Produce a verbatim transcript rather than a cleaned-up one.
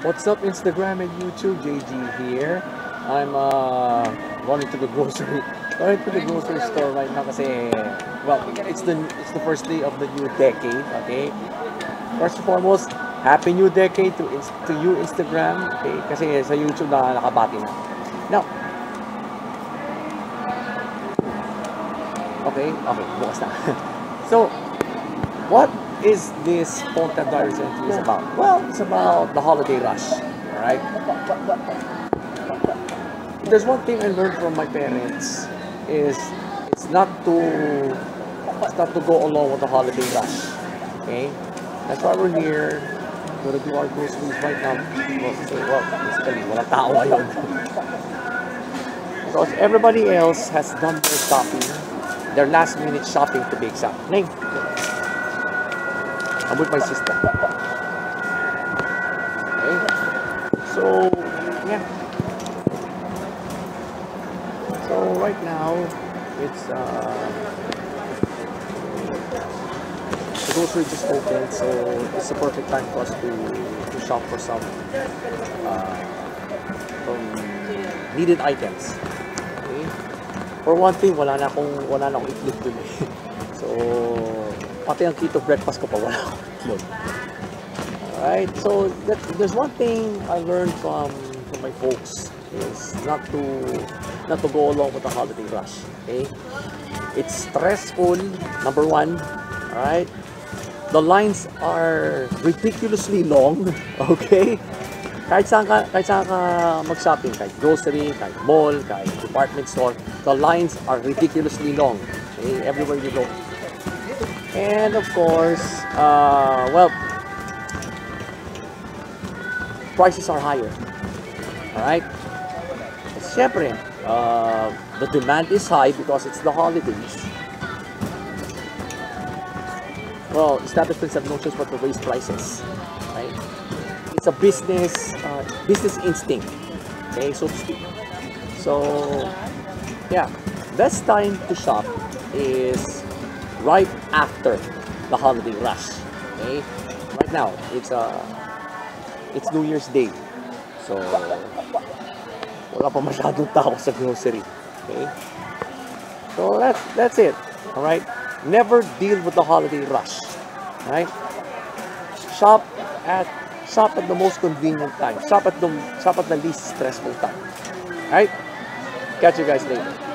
What's up, Instagram and YouTube? J G here. I'm uh, running to the grocery, running to the grocery store right now kasi, well, it's the it's the first day of the new decade. Okay. First and foremost, happy new decade to to you, Instagram. Okay, kasi sa YouTube na nakabati na. Now, okay, okay, bukas na. So, what is this Fonetab Diaries entry is about? Well, it's about the holiday rush, alright? There's one thing I learned from my parents is it's not to it's not to go along with the holiday rush, okay? That's why we're here. We're gonna do our groceries right now. Well, basically, wala tao ngayon. Because everybody else has done their shopping, their last minute shopping to be exact. Name. I'm with my sister. Okay. So, yeah. So, right now, it's, uh, the grocery just opened, so it's the perfect time for us to, to shop for some, uh, some needed items. Okay. For one thing, wala na akong, wala na akong itlog dun eh. So, pati ang keto breakfast ko pa wala. Alright, so that, there's one thing I learned from, from my folks is not to not to go along with the holiday rush. Okay, it's stressful. Number one, alright, the lines are ridiculously long. Okay, kahit saan ka, kahit saan ka mag-shopping, kahit grocery, kahit mall, kahit department store, the lines are ridiculously long. Okay, everywhere you go. And of course, uh, well, prices are higher. Alright? Siyempre, uh, the demand is high because it's the holidays. Well, establishments have no choice but to raise prices. Right? It's a business, uh, business instinct. Okay, so to speak. So, yeah, best time to shop is right after the holiday rush. Okay, right now it's uh it's New Year's Day, so wala pa masyadong tao sa grocery. Okay, so that's that's it. All right, never deal with the holiday rush. All right, shop at shop at the most convenient time. Shop at the shop at the least stressful time. All right, catch you guys later.